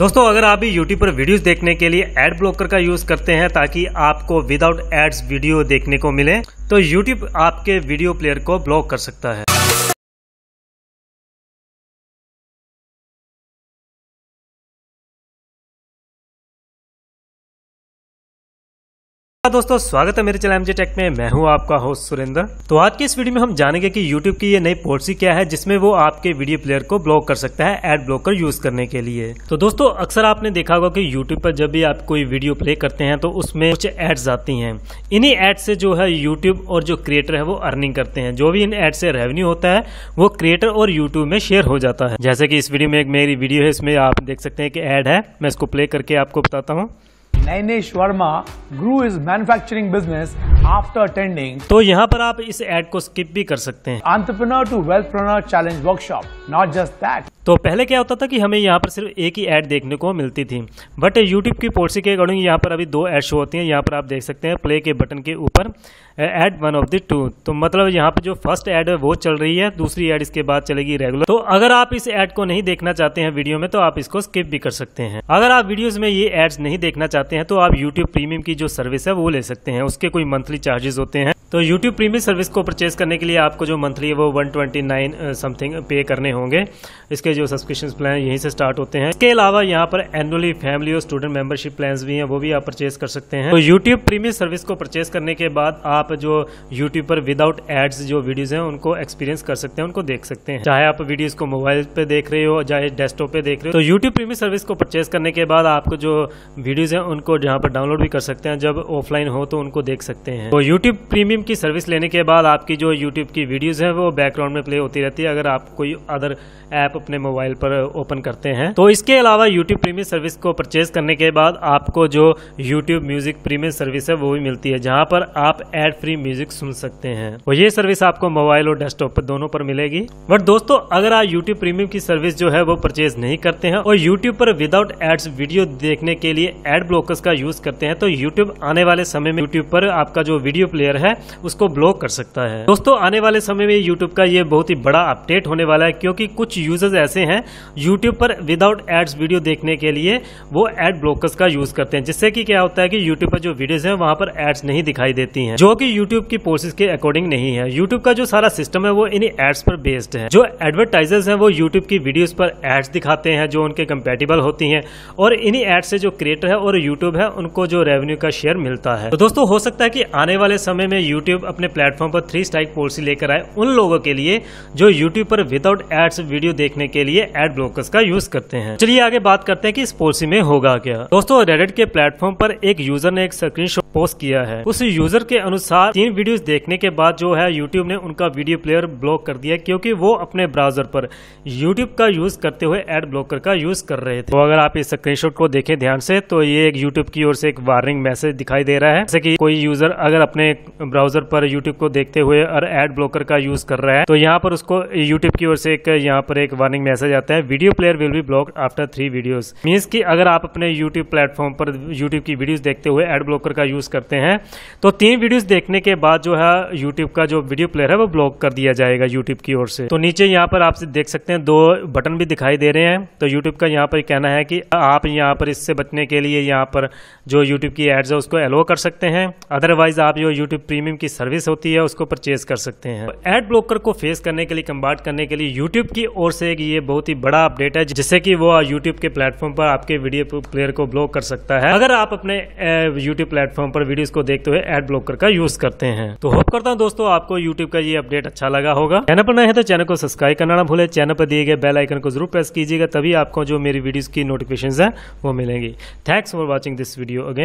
दोस्तों अगर आप भी YouTube पर वीडियोस देखने के लिए एड ब्लॉकर का यूज करते हैं ताकि आपको विदाउट एड्स वीडियो देखने को मिले तो YouTube आपके वीडियो प्लेयर को ब्लॉक कर सकता है। दोस्तों स्वागत है मेरे चैनल एमजे टेक में, मैं हूं आपका होस्ट सुरेंद्र। तो आज के इस वीडियो में हम जानेंगे कि YouTube की ये नई पॉलिसी क्या है जिसमें वो आपके वीडियो प्लेयर को ब्लॉक कर सकता है एड ब्लॉकर यूज करने के लिए। तो दोस्तों अक्सर आपने देखा होगा कि YouTube पर जब भी आप कोई वीडियो प्ले करते हैं तो उसमें कुछ एड्स आती हैं। इन्हीं एड से जो है YouTube और जो क्रिएटर है वो अर्निंग करते हैं। जो भी इन एड से रेवेन्यू होता है वो क्रिएटर और यूट्यूब में शेयर हो जाता है। जैसे कि इस वीडियो में एक मेरी वीडियो है, इसमें आप देख सकते हैं कि एड है, मैं इसको प्ले करके आपको बताता हूँ। एनेश Verma grew his manufacturing business after attending. तो यहाँ पर आप इस एड को स्किप भी कर सकते हैं। Entrepreneur to Wealthpreneur Challenge Workshop. Not just that. तो पहले क्या होता था कि हमें यहाँ पर सिर्फ एक ही ऐड देखने को मिलती थी, बट YouTube की पॉलिसी के अकॉर्डिंग यहाँ पर अभी दो ऐड शो होती हैं। यहाँ पर आप देख सकते हैं प्ले के बटन के ऊपर add one of the two, तो मतलब यहाँ पर जो फर्स्ट ऐड है वो चल रही है, दूसरी ऐड इसके बाद चलेगी रेगुलर। तो अगर आप इस ऐड को नहीं देखना चाहते हैं वीडियो में तो आप इसको स्किप भी कर सकते हैं। अगर आप वीडियोज में ये एड्स नहीं देखना चाहते हैं तो आप YouTube प्रीमियम की जो सर्विस है वो ले सकते हैं। उसके कोई मंथली चार्जेस होते हैं, तो YouTube प्रीमियम सर्विस को परचेज करने के लिए आपको जो मंथली है वो 129 समथिंग पे करने होंगे। इसके जो सब्सक्रिप्शन प्लान यहीं से स्टार्ट होते हैं। इसके अलावा यहाँ पर एनुअली फैमिली और स्टूडेंट मेंबरशिप प्लान्स भी हैं, वो भी आप परचेज कर सकते हैं। तो YouTube प्रीमियम सर्विस को परचेज करने के बाद आप जो YouTube पर विदाउट एड्स जो वीडियोज हैं उनको एक्सपीरियंस कर सकते हैं, उनको देख सकते हैं, चाहे आप वीडियोज को मोबाइल पे देख रहे हो चाहे डेस्कटॉप पे देख रहे हो। तो YouTube प्रीमियम सर्विस को परचेज करने के बाद आपको जो वीडियोज हैं उनको यहाँ पर डाउनलोड भी कर सकते हैं, जब ऑफलाइन हो तो उनको देख सकते हैं। तो YouTube प्रीमियम की सर्विस लेने के बाद आपकी जो YouTube की वीडियोस हैं वो बैकग्राउंड में प्ले होती रहती है अगर आप कोई अदर ऐप अपने मोबाइल पर ओपन करते हैं। तो इसके अलावा YouTube प्रीमियम सर्विस को परचेज करने के बाद आपको जो YouTube म्यूजिक प्रीमियम सर्विस है वो भी मिलती है, जहाँ पर आप एड फ्री म्यूजिक सुन सकते हैं। और ये सर्विस आपको मोबाइल और डेस्कटॉप पर दोनों पर मिलेगी। बट दोस्तों अगर आप YouTube प्रीमियम की सर्विस जो है वो परचेज नहीं करते हैं और YouTube पर विदाउट एड्स वीडियो देखने के लिए एड ब्लॉकर्स का यूज करते हैं तो YouTube आने वाले समय में YouTube पर आपका जो वीडियो प्लेयर है उसको ब्लॉक कर सकता है। दोस्तों आने वाले समय में YouTube का ये बहुत ही बड़ा अपडेट होने वाला है, क्योंकि कुछ यूजर्स ऐसे हैं YouTube पर विदाउट एड्स वीडियो देखने के लिए वो एड ब्लॉकर्स का यूज करते हैं, जिससे कि क्या होता है कि YouTube पर जो वीडियोस हैं वहां पर एड्स नहीं दिखाई देती हैं, जो कि YouTube की पॉलिसी के अकॉर्डिंग नहीं है। YouTube का जो सारा सिस्टम है वो इन एड्स पर बेस्ड है। जो एडवर्टाइजर्स हैं वो YouTube की वीडियोस पर एड्स दिखाते हैं जो उनके कंपेटेबल होती हैं, और इन्हीं एड्स से जो क्रिएटर है और YouTube है उनको जो रेवेन्यू का शेयर मिलता है। तो दोस्तों हो सकता है कि आने वाले समय में YouTube अपने प्लेटफॉर्म पर 3 स्ट्राइक पॉलिसी लेकर आए उन लोगों के लिए जो YouTube पर विदाउट एड्स वीडियो देखने के लिए एड ब्लॉकर्स का यूज करते हैं। चलिए आगे बात करते हैं कि इस पॉलिसी में होगा क्या। दोस्तों रेडिट के प्लेटफॉर्म पर एक यूजर ने एक स्क्रीनशॉट पोस्ट किया है। उस यूजर के अनुसार 3 वीडियोस देखने के बाद जो है YouTube ने उनका वीडियो प्लेयर ब्लॉक कर दिया, क्योंकि वो अपने ब्राउजर पर YouTube का यूज करते हुए एड ब्लॉकर का यूज कर रहे थे। तो अगर आप इस स्क्रीनशॉट को देखें ध्यान से तो ये एक YouTube की ओर से एक वार्निंग मैसेज दिखाई दे रहा है, जैसे कि कोई यूजर अगर अपने ब्राउजर पर YouTube को देखते हुए और एड ब्लॉकर का यूज कर रहा है तो यहाँ पर उसको YouTube की ओर से एक यहाँ पर एक वार्निंग मैसेज आता है, video player will be blocked after 3 videos. Means कि अगर आप अपने YouTube प्लेटफॉर्म पर YouTube की वीडियोज देखते हुए एड ब्लॉकर का यूज करते हैं तो 3 वीडियोज देखने के बाद जो है YouTube का जो वीडियो प्लेयर है वो ब्लॉक कर दिया जाएगा YouTube की ओर से। तो नीचे यहाँ पर आप देख सकते हैं 2 बटन भी दिखाई दे रहे हैं। तो YouTube का यहाँ पर कहना है कि आप यहाँ पर इससे बचने के लिए यहाँ पर जो YouTube की एड्स है उसको एलो कर सकते हैं, अदरवाइज आप जो YouTube प्रीमियम की सर्विस होती है उसको परचेज कर सकते हैं। एड ब्लॉकर को फेस करने के लिए, कम्बाट करने के लिए YouTube की ओर से ये बहुत ही बड़ा अपडेट है, जिससे कि वो YouTube के प्लेटफॉर्म पर आपके वीडियो प्लेयर को ब्लॉक कर सकता है अगर आप अपने YouTube प्लेटफॉर्म पर वीडियोस को देखते हुए एड ब्लॉकर का यूज करते हैं। तो होप करता हूं दोस्तों आपको YouTube का ये अपडेट अच्छा लगा होगा। चैनल पर नए हैं तो चैनल को सब्सक्राइब करना ना भूले, चैनल पर दिए गए बेल आइकन को जरूर प्रेस कीजिएगा, तभी आपको जो मेरी वीडियोस की नोटिफिकेशंस है वो मिलेंगी। Thanks for watching this video again.